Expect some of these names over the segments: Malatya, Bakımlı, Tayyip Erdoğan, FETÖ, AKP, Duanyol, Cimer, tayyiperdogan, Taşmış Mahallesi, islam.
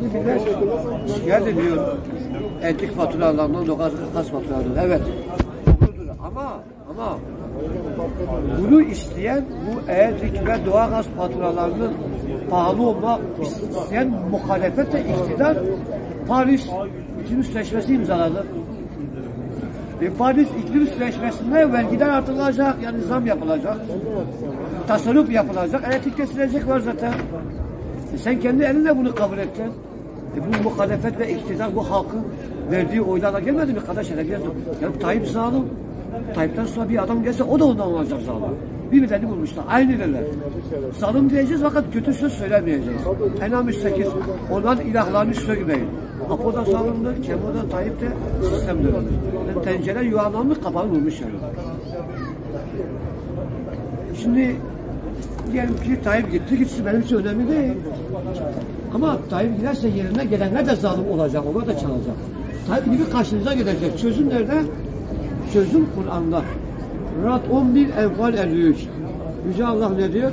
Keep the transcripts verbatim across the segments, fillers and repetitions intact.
Şimdi birkaç geldi diyor, entik faturalarından dokazlık kas faturalarından. Evet. Ama ama bunu isteyen, bu elektrik ve doğalgaz faturalarının pahalı olmak isteyen muhalefete iktidar Paris İklim Sözleşmesi imzaladı. Ve Paris İklim Sözleşmesi'nde vergiler artırılacak, yani zam yapılacak, tasarruf yapılacak, elektrik kesilecek var zaten. E sen kendi elinle bunu kabul ettin. E bu muhalefet ve iktidar, bu halkın verdiği oylarla gelmedi mi kardeş? Hele geldi. Yani Tayyip zalim. Tayyip'ten sonra bir adam gelse o da ondan olacak zalim. Birbirlerini bulmuşlar. Aynı derler. Zalim diyeceğiz fakat kötü söz söylemeyeceğiz. Enam üç sekiz. Onların ilahlarını sökmeyin. Apo da zalimdir, Kemo da Tayyip de sistemdir. Yani tencere yuvarlanmış, kapalı bulmuş yani. Şimdi diyelim ki Tayyip gitti, gitsin benim için önemli değil. Ama Tayyip giderse yerine gelenler de zalim olacak, onlar da çalacak. Tayyip gibi karşınıza gelecek. Çözüm nerede? Çözüm Kur'an'da. Rad on bir Enfal elli üç. Yüce Allah ne diyor?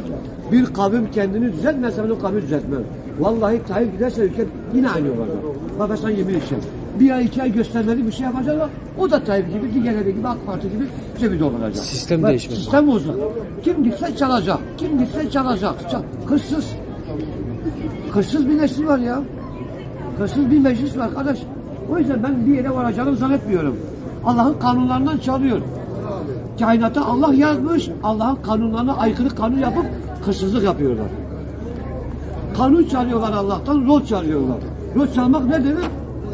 Bir kavim kendini düzeltmezse ben o kavmi düzeltmem. Vallahi Tayyip giderse ülke yine aynı olacak. Bak ben sana yemin için. Bir ay iki ay göstermeli bir şey yapacaklar. O da Tayyip gibi, diğerleri gibi, AK Parti gibi cebi dolduracak. Sistem bak, değişmez. Sistem bozulur. Kim gitse çalacak. Kim gitse çalacak. Çal. Hırsız. Hırsız bir nesil var ya. Hırsız bir meclis var arkadaş. O yüzden ben bir yere varacağını zannetmiyorum. Allah'ın kanunlarından çalıyor. Kainata Allah yazmış, Allah'ın kanunlarına aykırı kanun yapıp hırsızlık yapıyorlar. Kanun çalıyorlar Allah'tan, rol çalıyorlar. Rol çalmak ne demek?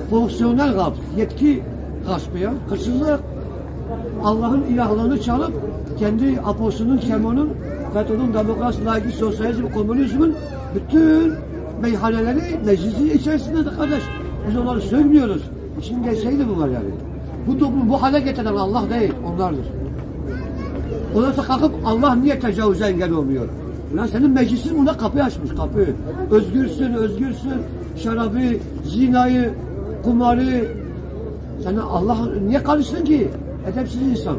Fonksiyonel gasp, yetki gaspı ya, hırsızlık. Allah'ın ilahlarını çalıp kendi aposunun, kemonun, FETÖ'nün, demokrasi, laiklik, sosyalizm, komünizmin bütün meyhaneleri meclisin içerisinde kardeş. Biz onları söylemiyoruz. İçin gelseydi bu var yani. Bu toplumu bu hale getiren Allah değil, onlardır. Ondan sonra kalkıp Allah niye tecavüze engel olmuyor? Lan senin meclisin buna kapıyı açmış, kapıyı. Özgürsün, özgürsün. Şarabı, zinayı, kumarı. Sen Allah niye karışsın ki? Edepsiz insan.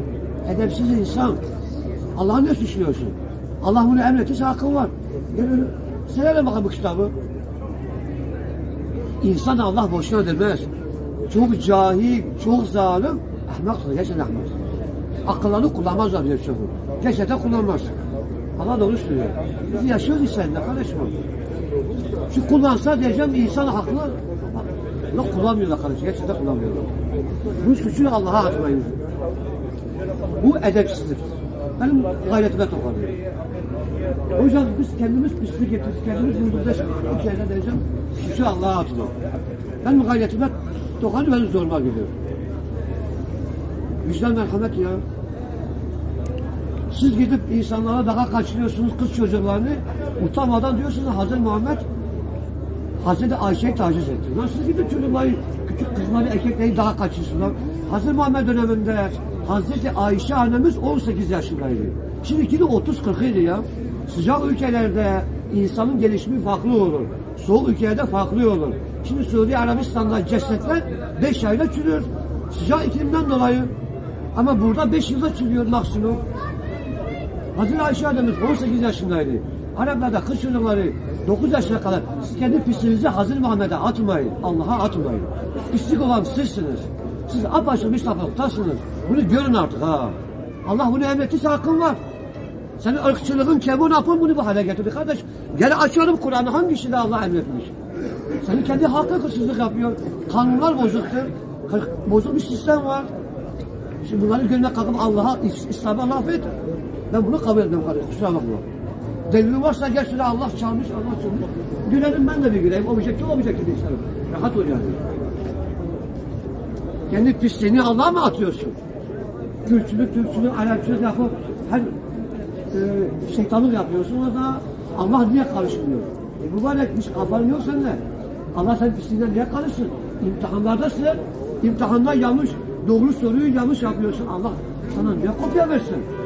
Edepsiz insan. Allah'ı ne suçluyorsun? Allah bunu emrettiyse hakkın var. Sen hele bakalım bu kitabı. İnsan Allah boşuna demez. Çok cahil, çok zalim, ahmaktır, gerçekten ahmaktır. Akıllarını kullanmazlar diyor çoğu. Gerçekten kullanmaz. Allah doğru söylüyor. Biz yaşıyoruz insanla kardeşim. Şu kullansa diyeceğim insan haklı. Yok kullanmıyorlar kardeşim, gerçekten kullanmıyorlar. Bu suçunu Allah'a atmayın. Bu edepsizdir. Benim gayretime tokanıyor. O yüzden biz kendimiz pislik ettik, kendimiz vurduğunda o yerine diyeceğim suçu Allah'a atma. Benim gayretime tokanı beni zoruma geliyor. Vicdan merhamet ya. Siz gidip insanlara daha kaçırıyorsunuz kız çocuklarını. Utanmadan diyorsunuz Hazreti Muhammed Hazreti Ayşe'yi taciz etti. Lan siz gidip çocukları, küçük kızları, erkekleri daha kaçırsınlar. Hazreti Muhammed döneminde Hazreti Ayşe annemiz on sekiz yaşındaydı. Şimdiki de otuz kırk idi ya. Sıcak ülkelerde insanın gelişimi farklı olur. Soğuk ülkelerde farklı olur. Şimdi Suudi Arabistan'da cesetler beş ayda çürür. Sıcak iklimden dolayı. Ama burada beş yılda çürüyor maksimum. Hazreti Ayşe annemiz on sekiz yaşındaydı. Araplarda kız çocukları dokuz yaşına kadar siz kendi pisliğinizi Hazreti Muhammed'e atmayın. Allah'a atmayın. Pislik olan sizsiniz. Siz apaçık müstafaktasınız. Bunu görün artık ha. Allah bunu emrettiyse hakkın var. Senin ırkçılığın, kebun, apın bunu bu hale getirdi kardeş. Gel açalım Kur'an'ı hangisinde Allah emretmiş. Senin kendi halkın hırsızlık yapıyor. Kanunlar bozuktur. Bozuk bir sistem var. Şimdi bunların gönlüne kalkıp Allah'a, İslam'a laf et. Ben bunu kabul etmem kardeşim. Kusura bakma. Delilin varsa gerçekten Allah çalmış, Allah çalmış. Gülerim ben de bir güleyim. Objektif, objektif insanım. Rahat ol yani. Kendi pisliğini Allah'a mı atıyorsun? Gürçülük, Türkçülük, Arapçılık yapıp her e, şeytanlık yapıyorsun. O da Allah niye karışmıyor? E mübarek hiç kafanın yok sende. Allah senin pisliğinden niye karışsın? İmtihanlardasın. İmtihanlar yanlış, doğru soruyu yanlış yapıyorsun. Allah sana niye kopya versin?